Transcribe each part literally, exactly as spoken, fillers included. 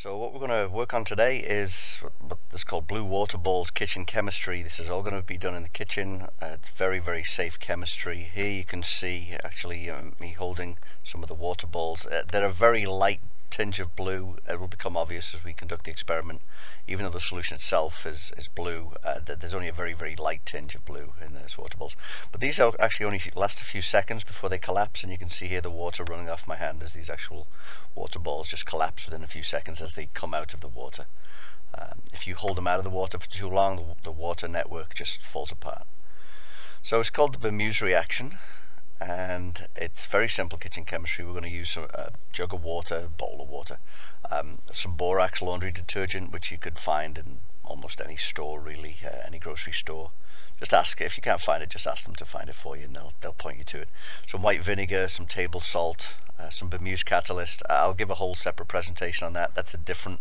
So what we're going to work on today is what's called Blue Water Balls kitchen chemistry. This is all going to be done in the kitchen. Uh, it's very, very safe chemistry. Here you can see actually um, me holding some of the water balls. Uh, they're a very light tinge of blue. It will become obvious as we conduct the experiment. Even though the solution itself is, is blue, uh, there's only a very, very light tinge of blue in those water balls. But these are actually only last a few seconds before they collapse, and you can see here the water running off my hand as these actual water balls just collapse within a few seconds as they come out of the water. Um, if you hold them out of the water for too long, the, the water network just falls apart. So it's called the BEMEWS reaction. And it's very simple kitchen chemistry. We're going to use a jug of water, bowl of water, um, some borax laundry detergent, which you could find in almost any store really, uh, any grocery store. Just ask, if you can't find it, just ask them to find it for you and they'll, they'll point you to it. Some white vinegar, some table salt, uh, some BEMEWS catalyst. I'll give a whole separate presentation on that. That's a different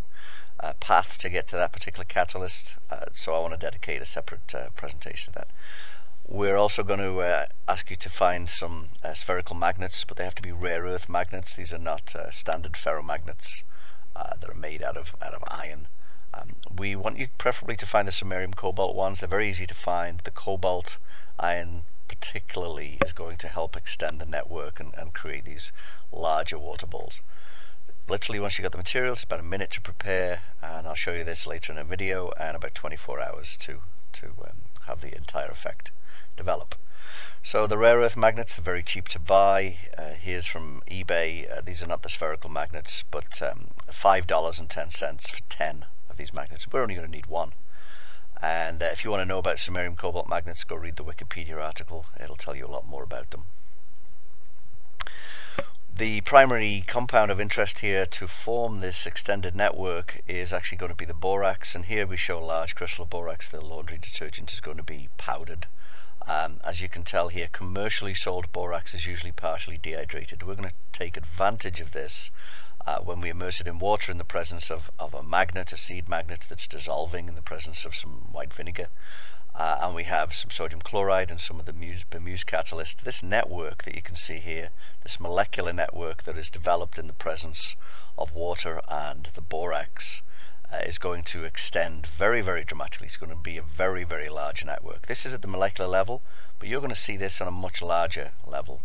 uh, path to get to that particular catalyst. Uh, so I want to dedicate a separate uh, presentation to that. We're also going to uh, ask you to find some uh, spherical magnets, but they have to be rare earth magnets. These are not uh, standard ferromagnets uh, that are made out of out of iron. Um, we want you preferably to find the samarium cobalt ones. They're very easy to find. The cobalt iron particularly is going to help extend the network and, and create these larger water balls. Literally, once you got the materials, about a minute to prepare, and I'll show you this later in a video, and about twenty-four hours to, to um, have the entire effect develop. So the rare earth magnets are very cheap to buy. Uh, here's from eBay. Uh, these are not the spherical magnets, but um, five dollars and ten cents for ten of these magnets. We're only going to need one. And uh, if you want to know about samarium cobalt magnets, go read the Wikipedia article. It'll tell you a lot more about them. The primary compound of interest here to form this extended network is actually going to be the borax, and here we show large crystal borax. The laundry detergent is going to be powdered. Um, as you can tell here, commercially sold borax is usually partially dehydrated. We're going to take advantage of this uh, when we immerse it in water in the presence of, of a magnet, a seed magnet that's dissolving in the presence of some white vinegar. Uh, and we have some sodium chloride and some of the BEMEWS catalyst. This network that you can see here, this molecular network that is developed in the presence of water and the borax, Uh, is going to extend very, very dramatically. It's going to be a very, very large network. This is at the molecular level, but you're going to see this on a much larger level.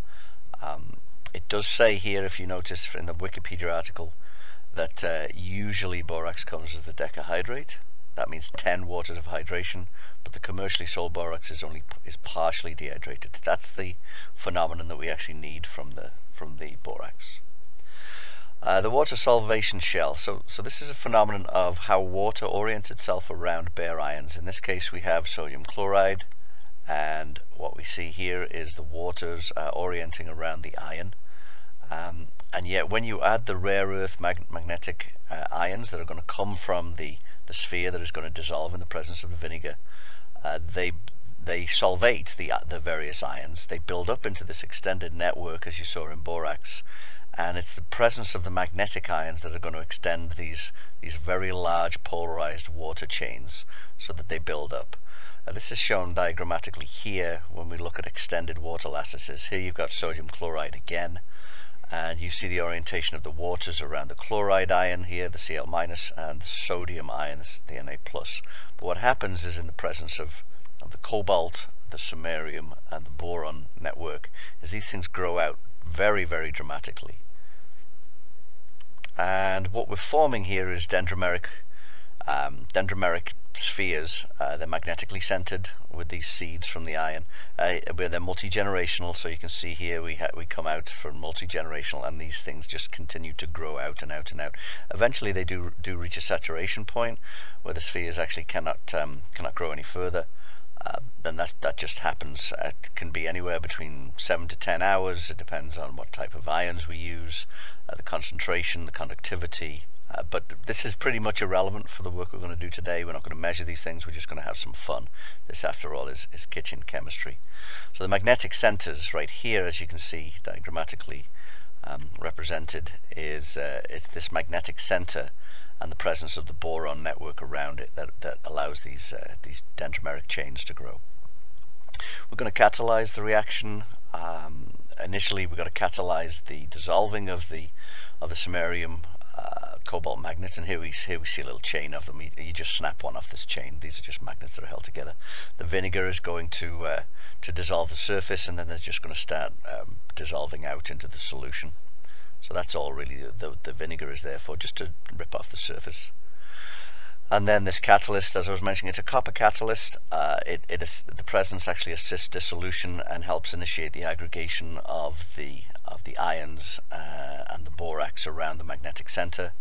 Um, it does say here, if you notice in the Wikipedia article, that uh, usually borax comes as the decahydrate. That means ten waters of hydration, but the commercially sold borax is only is partially dehydrated. That's the phenomenon that we actually need from the from the borax. Uh, the water solvation shell. So, so this is a phenomenon of how water orients itself around bare ions. In this case, we have sodium chloride, and what we see here is the waters uh, orienting around the ion. Um, and yet, when you add the rare earth mag magnetic uh, ions that are going to come from the the sphere that is going to dissolve in the presence of the vinegar, uh, they they solvate the uh, the various ions. They build up into this extended network, as you saw in borax. And it's the presence of the magnetic ions that are going to extend these these very large polarized water chains so that they build up. Uh, this is shown diagrammatically here when we look at extended water lattices. Here you've got sodium chloride again, and you see the orientation of the waters around the chloride ion here, the Cl minus, and the sodium ions, the Na plus. But what happens is, in the presence of, of the cobalt, the samarium, and the boron network, is these things grow out very, very dramatically. And what we're forming here is dendrimeric, um, dendrimeric spheres. Uh, they're magnetically centered with these seeds from the iron. Uh, they're multi-generational, so you can see here we ha we come out from multi-generational, and these things just continue to grow out and out and out. Eventually, they do do reach a saturation point where the spheres actually cannot um, cannot grow any further. Uh, and that, that just happens. It can be anywhere between seven to ten hours. It depends on what type of ions we use, uh, the concentration, the conductivity. Uh, but this is pretty much irrelevant for the work we're going to do today. We're not going to measure these things. We're just going to have some fun. This, after all, is, is kitchen chemistry. So the magnetic centers right here, as you can see diagrammatically um, represented, is uh, it's this magnetic center and the presence of the boron network around it that, that allows these uh, these dendrimeric chains to grow. We're going to catalyze the reaction. Um, initially, we're going to catalyze the dissolving of the of the samarium uh, cobalt magnet, and here we here we see a little chain of them. You, you just snap one off this chain. These are just magnets that are held together. The vinegar is going to uh, to dissolve the surface, and then they're just going to start um, dissolving out into the solution. So that's all really the, the vinegar is there for, just to rip off the surface. And then this catalyst, as I was mentioning, it's a copper catalyst. Uh, it, it is, the presence actually assists dissolution and helps initiate the aggregation of the of the ions uh, and the borax around the magnetic center.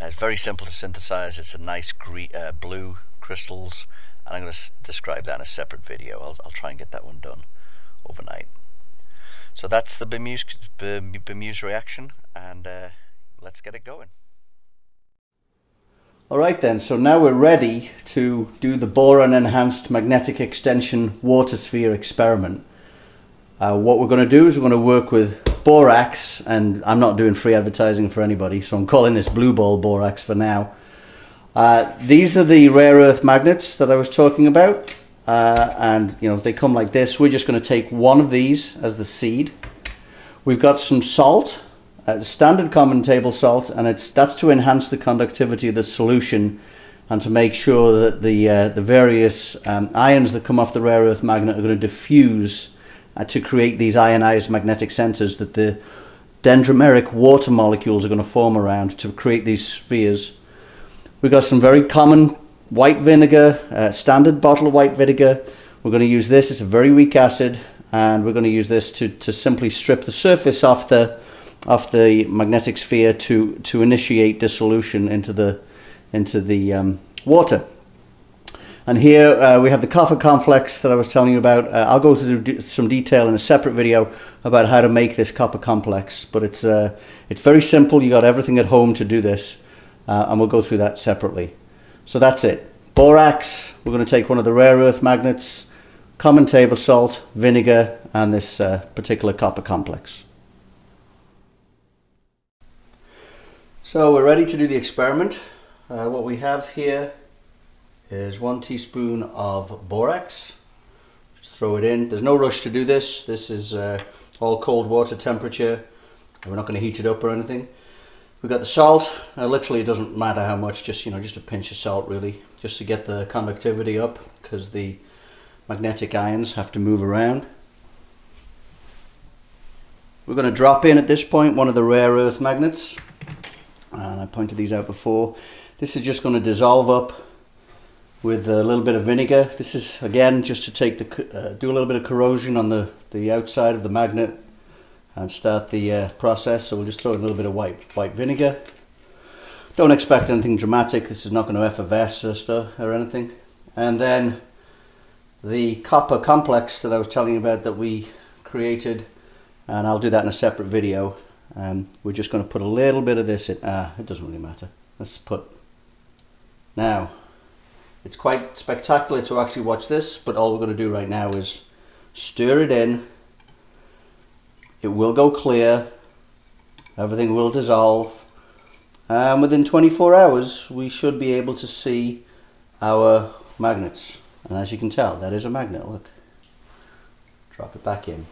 Uh, it's very simple to synthesize. It's a nice green, uh, blue crystals, and I'm going to describe that in a separate video. I'll, I'll try and get that one done overnight. So that's the BEMEWS, BEMEWS reaction, and uh, let's get it going. Alright then, so now we're ready to do the boron enhanced magnetic extension water sphere experiment. Uh, what we're going to do is we're going to work with borax, and I'm not doing free advertising for anybody, so I'm calling this blue ball borax for now. Uh, these are the rare earth magnets that I was talking about, uh, and you know, they come like this. We're just going to take one of these as the seed. We've got some salt. Uh, standard common table salt, and it's that's to enhance the conductivity of the solution and to make sure that the uh, the various um, ions that come off the rare earth magnet are going to diffuse uh, to create these ionized magnetic centers that the dendrimeric water molecules are going to form around to create these spheres. We've got some very common white vinegar, uh, standard bottle of white vinegar. We're going to use this. It's a very weak acid, and we're going to use this to, to simply strip the surface off the off the magnetic sphere to to initiate dissolution into the into the um, water. And here uh, we have the copper complex that I was telling you about. uh, I'll go through some detail in a separate video about how to make this copper complex, but it's uh, it's very simple. You got everything at home to do this, uh, and we'll go through that separately. So that's it. Borax, we're going to take one of the rare earth magnets, common table salt, vinegar, and this uh, particular copper complex. So we're ready to do the experiment. Uh, what we have here is one teaspoon of borax. Just throw it in. There's no rush to do this. This is uh, all cold water temperature. We're not going to heat it up or anything. We've got the salt. Uh, literally, it doesn't matter how much. Just you know, just a pinch of salt, really, just to get the conductivity up, because the magnetic ions have to move around. We're going to drop in at this point one of the rare earth magnets. And I pointed these out before. This is just going to dissolve up with a little bit of vinegar. This is again just to take the uh, do a little bit of corrosion on the the outside of the magnet and start the uh, process. So we'll just throw in a little bit of white white vinegar. Don't expect anything dramatic. This is not going to effervesce or stuff or anything. And then the copper complex that I was telling you about that we created, and I'll do that in a separate video. Um, we're just going to put a little bit of this in. Ah, it doesn't really matter. Let's put. Now, it's quite spectacular to actually watch this, but all we're going to do right now is stir it in. It will go clear. Everything will dissolve. And within twenty-four hours, we should be able to see our magnets. And as you can tell, that is a magnet. Look. Drop it back in.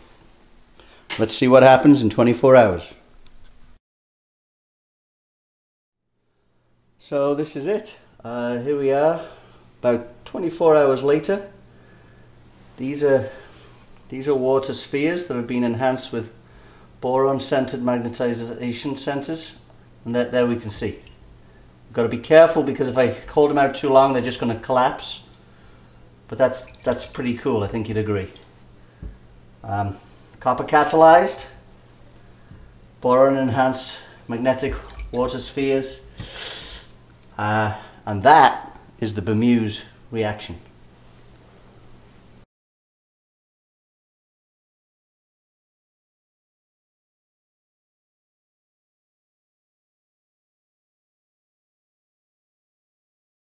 Let's see what happens in twenty-four hours. So this is it. Uh, here we are about twenty-four hours later. These are these are water spheres that have been enhanced with boron centered magnetization centers, and that there we can see. We've got to be careful, because if I hold them out too long, they're just going to collapse. But that's that's pretty cool. I think you'd agree. Um, Copper catalyzed, boron enhanced magnetic water spheres, uh, and that is the BEMEWS reaction.